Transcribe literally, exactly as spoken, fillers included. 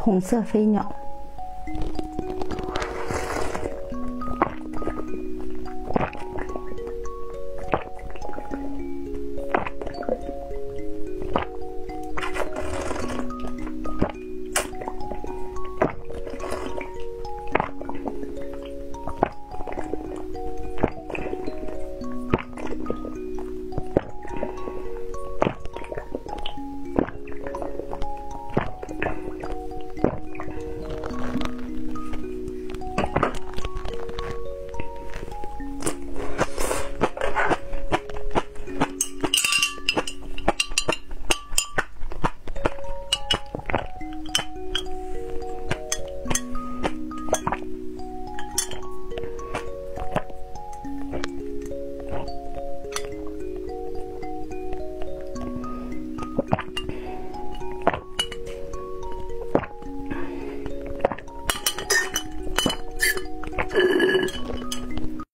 红色飞鸟。